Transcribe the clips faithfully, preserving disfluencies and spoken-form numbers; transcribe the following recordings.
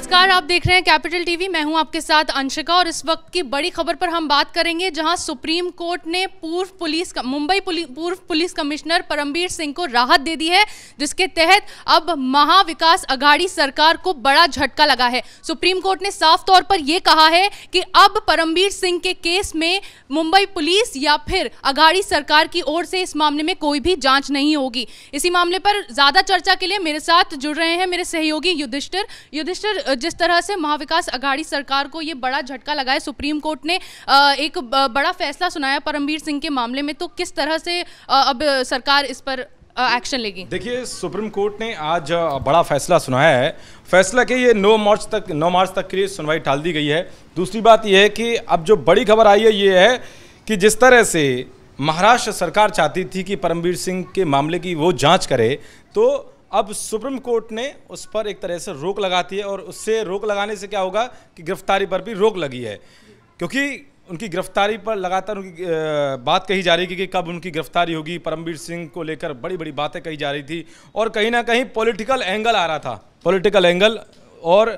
नमस्कार, आप देख रहे हैं कैपिटल टीवी। मैं हूं आपके साथ अंशिका और इस वक्त की बड़ी खबर पर हम बात करेंगे, जहां सुप्रीम कोर्ट ने पूर्व पुलिस मुंबई पुलि, पूर्व पुलिस कमिश्नर परमबीर सिंह को राहत दे दी है, जिसके तहत अब महाविकास अघाड़ी सरकार को बड़ा झटका लगा है। सुप्रीम कोर्ट ने साफ तौर पर यह कहा है कि अब परमबीर सिंह के केस में मुंबई पुलिस या फिर अघाड़ी सरकार की ओर से इस मामले में कोई भी जाँच नहीं होगी। इसी मामले पर ज़्यादा चर्चा के लिए मेरे साथ जुड़ रहे हैं मेरे सहयोगी युधिष्ठिर। युधिष्ठिर, जिस तरह से महाविकास अघाड़ी सरकार को यह बड़ा झटका लगा है, सुप्रीम कोर्ट ने एक बड़ा फैसला सुनाया परमबीर सिंह के मामले में, तो किस तरह से अब सरकार इस पर एक्शन लेगी? देखिए, सुप्रीम कोर्ट ने आज बड़ा फैसला सुनाया है। फैसला के ये नौ मार्च तक नौ मार्च तक के लिए सुनवाई टाल दी गई है। दूसरी बात यह है कि अब जो बड़ी खबर आई है ये है कि जिस तरह से महाराष्ट्र सरकार चाहती थी कि परमबीर सिंह के मामले की वो जाँच करे, तो अब सुप्रीम कोर्ट ने उस पर एक तरह से रोक लगाती है। और उससे रोक लगाने से क्या होगा कि गिरफ्तारी पर भी रोक लगी है, क्योंकि उनकी गिरफ्तारी पर लगातार उनकी बात कही जा रही थी कि कब उनकी गिरफ्तारी होगी। परमबीर सिंह को लेकर बड़ी बड़ी बातें कही जा रही थी और कहीं ना कहीं पॉलिटिकल एंगल आ रहा था, पॉलिटिकल एंगल। और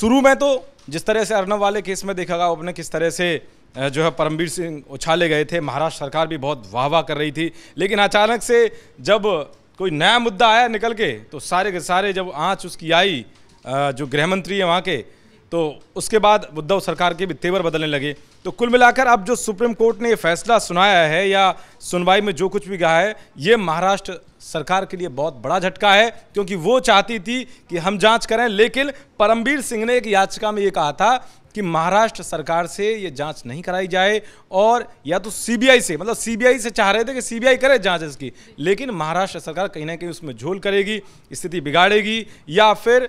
शुरू में तो जिस तरह से अर्णव वाले केस में देखा आपने किस तरह से जो है परमबीर सिंह उछाले गए थे, महाराष्ट्र सरकार भी बहुत वाह वाह कर रही थी, लेकिन अचानक से जब कोई नया मुद्दा आया निकल के, तो सारे के सारे जब आँच उसकी आई जो गृहमंत्री है वहाँ के, तो उसके बाद उद्धव सरकार के भी तेवर बदलने लगे। तो कुल मिलाकर अब जो सुप्रीम कोर्ट ने ये फैसला सुनाया है या सुनवाई में जो कुछ भी कहा है, ये महाराष्ट्र सरकार के लिए बहुत बड़ा झटका है, क्योंकि वो चाहती थी कि हम जांच करें। लेकिन परमबीर सिंह ने एक याचिका में ये कहा था कि महाराष्ट्र सरकार से ये जांच नहीं कराई जाए, और या तो सीबीआई से, मतलब सीबीआई से चाह रहे थे कि सीबीआई करे जांच इसकी, लेकिन महाराष्ट्र सरकार कहीं ना कहीं उसमें झोल करेगी, स्थिति बिगाड़ेगी, या फिर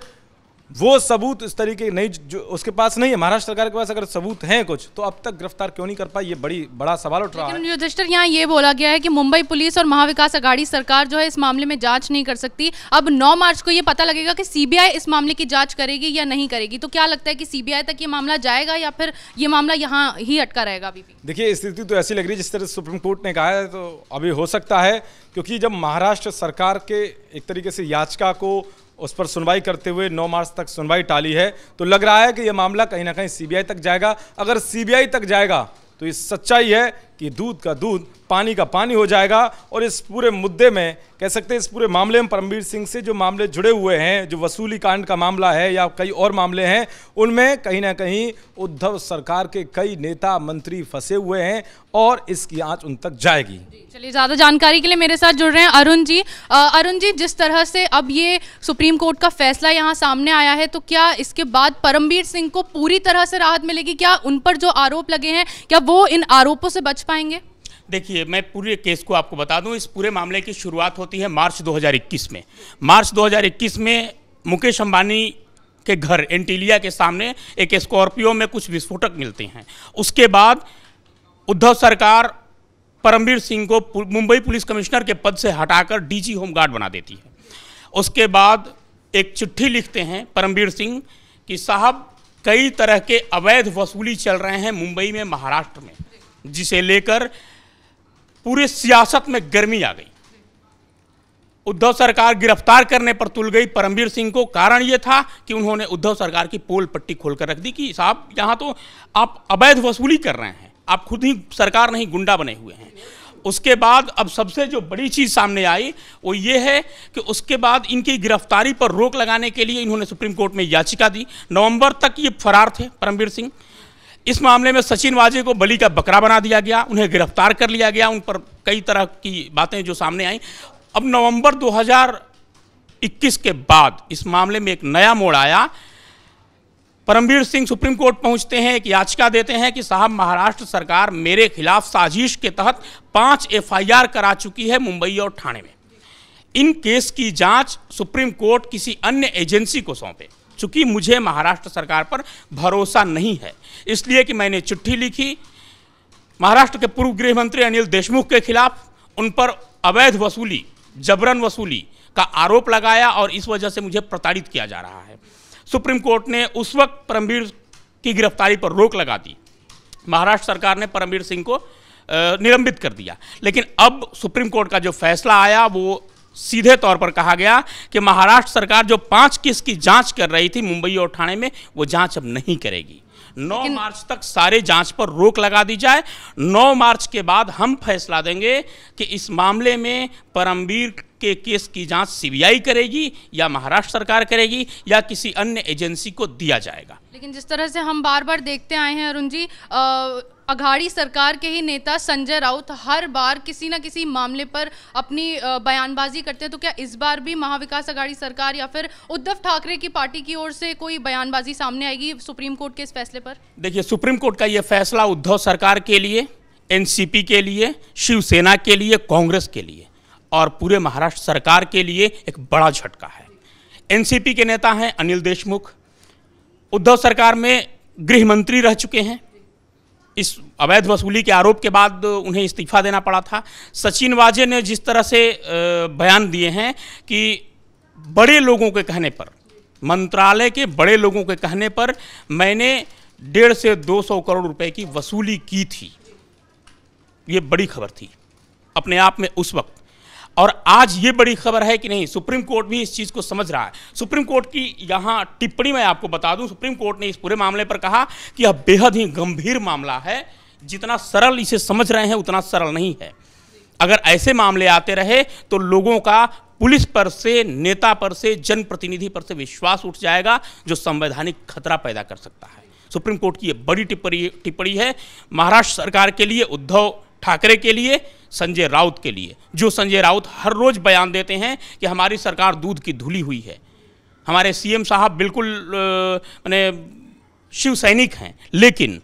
वो सबूत इस तरीके नहीं जो उसके पास नहीं है, महाराष्ट्र सरकार के पास अगर सबूत हैं कुछ, तो अब तक गिरफ्तार क्यों नहीं कर पाई, ये बड़ी बड़ा सवाल उठ रहा है। लेकिन युधिष्ठिर, यहाँ ये बोला गया है कि मुंबई पुलिस और महाविकास अघाड़ी सरकार जो है इस मामले में जांच नहीं कर सकती। अब नौ मार्च को ये पता लगेगा कि सीबीआई इस मामले की जाँच करेगी या नहीं करेगी, तो क्या लगता है कि सीबीआई तक ये मामला जाएगा या फिर ये मामला यहाँ ही अटका रहेगा? अभी देखिए, स्थिति तो ऐसी लग रही है जिस तरह सुप्रीम कोर्ट ने कहा है, तो अभी हो सकता है, क्योंकि जब महाराष्ट्र सरकार के एक तरीके से याचिका को उस पर सुनवाई करते हुए नौ मार्च तक सुनवाई टाली है, तो लग रहा है कि यह मामला कहीं ना कहीं सीबीआई तक जाएगा। अगर सीबीआई तक जाएगा तो ये सच्चाई है कि दूध का दूध पानी का पानी हो जाएगा। और इस पूरे मुद्दे में कह सकते हैं, इस पूरे मामले में परमबीर सिंह से जो मामले जुड़े हुए हैं, जो वसूली कांड का मामला है या कई और मामले हैं, उनमें कहीं ना कहीं उद्धव सरकार के कई नेता मंत्री फंसे हुए हैं और इसकी आंच उन तक जाएगी। चलिए, ज़्यादा जानकारी के लिए मेरे साथ जुड़ रहे हैं अरुण जी। अरुण जी, जिस तरह से अब ये सुप्रीम कोर्ट का फैसला यहाँ सामने आया है, तो क्या इसके बाद परमबीर सिंह को पूरी तरह से राहत मिलेगी? क्या उन पर जो आरोप लगे हैं, क्या वो इन आरोपों से बच पाएंगे? देखिए, मैं पूरे केस को आपको बता दूं। इस पूरे मामले की शुरुआत होती है मार्च दो हज़ार इक्कीस में। मार्च दो हज़ार इक्कीस में मुकेश अंबानी के घर एंटीलिया के सामने एक स्कॉर्पियो में कुछ विस्फोटक मिलते हैं। उसके बाद उद्धव सरकार परमबीर सिंह को मुंबई पुलिस कमिश्नर के पद से हटाकर डीजी होमगार्ड बना देती है। उसके बाद एक चिट्ठी लिखते हैं परमबीर सिंह कि साहब, कई तरह के अवैध वसूली चल रहे हैं मुंबई में, महाराष्ट्र में, जिसे लेकर पूरे सियासत में गर्मी आ गई। उद्धव सरकार गिरफ्तार करने पर तुल गई परमबीर सिंह को। कारण यह था कि उन्होंने उद्धव सरकार की पोल पट्टी खोलकर रख दी कि साहब, यहाँ तो आप अवैध वसूली कर रहे हैं, आप खुद ही सरकार नहीं गुंडा बने हुए हैं। उसके बाद अब सबसे जो बड़ी चीज़ सामने आई वो ये है कि उसके बाद इनकी गिरफ्तारी पर रोक लगाने के लिए इन्होंने सुप्रीम कोर्ट में याचिका दी। नवंबर तक ये फरार थे परमबीर सिंह। इस मामले में सचिन वाजे को बलि का बकरा बना दिया गया, उन्हें गिरफ्तार कर लिया गया। उन पर कई तरह की बातें जो सामने आई। अब नवंबर दो हज़ार इक्कीस के बाद इस मामले में एक नया मोड़ आया। परमबीर सिंह सुप्रीम कोर्ट पहुंचते हैं, एक याचिका देते हैं कि साहब, महाराष्ट्र सरकार मेरे खिलाफ साजिश के तहत पाँच एफ आई आर करा चुकी है मुंबई और ठाणे में। इन केस की जाँच सुप्रीम कोर्ट किसी अन्य एजेंसी को सौंपे। चूँकि मुझे महाराष्ट्र सरकार पर भरोसा नहीं है, इसलिए कि मैंने चिट्ठी लिखी महाराष्ट्र के पूर्व गृह मंत्री अनिल देशमुख के खिलाफ, उन पर अवैध वसूली, जबरन वसूली का आरोप लगाया और इस वजह से मुझे प्रताड़ित किया जा रहा है। सुप्रीम कोर्ट ने उस वक्त परमबीर की गिरफ्तारी पर रोक लगा दी। महाराष्ट्र सरकार ने परमबीर सिंह को निलंबित कर दिया। लेकिन अब सुप्रीम कोर्ट का जो फैसला आया वो सीधे तौर पर कहा गया कि महाराष्ट्र सरकार जो पांच केस की जांच कर रही थी मुंबई और ठाणे में, वो जांच अब नहीं करेगी। नौ मार्च तक सारे जांच पर रोक लगा दी जाए। नौ मार्च के बाद हम फैसला देंगे कि इस मामले में परमबीर के केस की जांच सीबीआई करेगी या महाराष्ट्र सरकार करेगी या किसी अन्य एजेंसी को दिया जाएगा। लेकिन जिस तरह से हम बार बार देखते आए हैं अरुण जी, अघाड़ी सरकार के ही नेता संजय राउत हर बार किसी ना किसी मामले पर अपनी बयानबाजी करते हैं, तो क्या इस बार भी महाविकास अघाड़ी सरकार या फिर उद्धव ठाकरे की पार्टी की ओर से कोई बयानबाजी सामने आएगी सुप्रीम कोर्ट के इस फैसले पर? देखिए, सुप्रीम कोर्ट का ये फैसला उद्धव सरकार के लिए, एनसीपी के लिए, शिवसेना के लिए, कांग्रेस के लिए और पूरे महाराष्ट्र सरकार के लिए एक बड़ा झटका है। एनसीपी के नेता हैं अनिल देशमुख, उद्धव सरकार में गृह मंत्री रह चुके हैं। इस अवैध वसूली के आरोप के बाद उन्हें इस्तीफा देना पड़ा था। सचिन वाजे ने जिस तरह से बयान दिए हैं कि बड़े लोगों के कहने पर, मंत्रालय के बड़े लोगों के कहने पर मैंने डेढ़ से दो सौ करोड़ रुपए की वसूली की थी, ये बड़ी खबर थी अपने आप में उस वक्त। और आज ये बड़ी खबर है कि नहीं, सुप्रीम कोर्ट भी इस चीज़ को समझ रहा है। सुप्रीम कोर्ट की यहाँ टिप्पणी मैं आपको बता दूं, सुप्रीम कोर्ट ने इस पूरे मामले पर कहा कि यह बेहद ही गंभीर मामला है, जितना सरल इसे समझ रहे हैं उतना सरल नहीं है। अगर ऐसे मामले आते रहे तो लोगों का पुलिस पर से, नेता पर से, जनप्रतिनिधि पर से विश्वास उठ जाएगा, जो संवैधानिक खतरा पैदा कर सकता है। सुप्रीम कोर्ट की ये बड़ी टिप्पणी टिप्पणी है महाराष्ट्र सरकार के लिए, उद्धव ठाकरे के लिए, संजय राउत के लिए, जो संजय राउत हर रोज बयान देते हैं कि हमारी सरकार दूध की धुली हुई है, हमारे सीएम साहब बिल्कुल माने शिव सैनिक हैं। लेकिन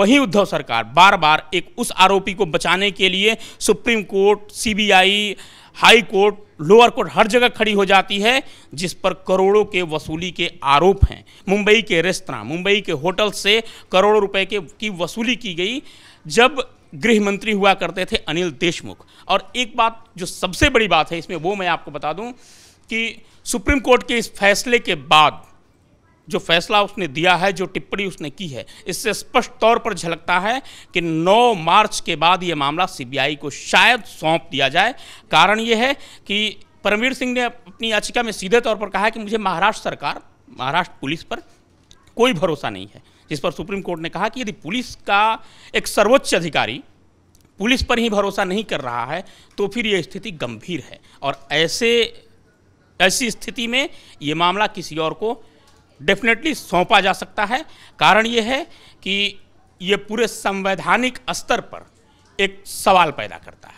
वही उद्धव सरकार बार बार एक उस आरोपी को बचाने के लिए supreme court, CBI, high court, lower court, हर जगह खड़ी हो जाती है, जिस पर करोड़ों के वसूली के आरोप हैं। मुंबई के रेस्तरां, मुंबई के होटल से करोड़ों रुपए के की वसूली की गई जब गृह मंत्री हुआ करते थे अनिल देशमुख। और एक बात जो सबसे बड़ी बात है इसमें, वो मैं आपको बता दूं कि सुप्रीम कोर्ट के इस फैसले के बाद जो फैसला उसने दिया है, जो टिप्पणी उसने की है, इससे स्पष्ट तौर पर झलकता है कि नौ मार्च के बाद ये मामला सीबीआई को शायद सौंप दिया जाए। कारण ये है कि परमबीर सिंह ने अपनी याचिका में सीधे तौर पर कहा है कि मुझे महाराष्ट्र सरकार, महाराष्ट्र पुलिस पर कोई भरोसा नहीं है, जिस पर सुप्रीम कोर्ट ने कहा कि यदि पुलिस का एक सर्वोच्च अधिकारी पुलिस पर ही भरोसा नहीं कर रहा है तो फिर ये स्थिति गंभीर है और ऐसे ऐसी स्थिति में ये मामला किसी और को डेफिनेटली सौंपा जा सकता है। कारण ये है कि ये पूरे संवैधानिक स्तर पर एक सवाल पैदा करता है।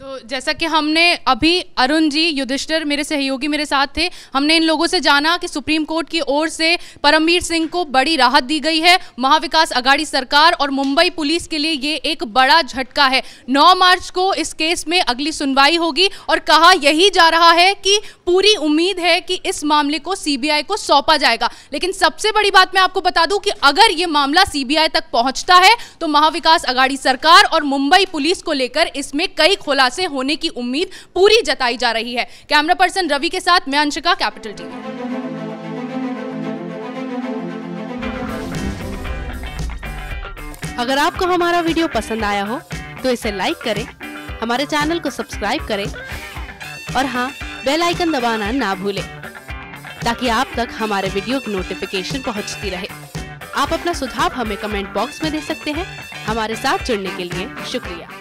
तो जैसा कि हमने अभी, अरुण जी, युधिष्ठिर मेरे सहयोगी मेरे साथ थे, हमने इन लोगों से जाना कि सुप्रीम कोर्ट की ओर से परमबीर सिंह को बड़ी राहत दी गई है। महाविकास अघाड़ी सरकार और मुंबई पुलिस के लिए ये एक बड़ा झटका है। नौ मार्च को इस केस में अगली सुनवाई होगी और कहा यही जा रहा है कि पूरी उम्मीद है कि इस मामले को सीबीआई को सौंपा जाएगा। लेकिन सबसे बड़ी बात मैं आपको बता दूं कि अगर ये मामला सीबीआई तक पहुंचता है तो महाविकास अघाड़ी सरकार और मुंबई पुलिस को लेकर इसमें कई खुलासे से होने की उम्मीद पूरी जताई जा रही है। कैमरा पर्सन रवि के साथ मैं अंशिका, कैपिटल टीवी। अगर आपको हमारा वीडियो पसंद आया हो तो इसे लाइक करें, हमारे चैनल को सब्सक्राइब करें और हाँ, बेल आइकन दबाना ना भूलें ताकि आप तक हमारे वीडियो की नोटिफिकेशन पहुंचती रहे। आप अपना सुझाव हमें कमेंट बॉक्स में दे सकते हैं। हमारे साथ जुड़ने के लिए शुक्रिया।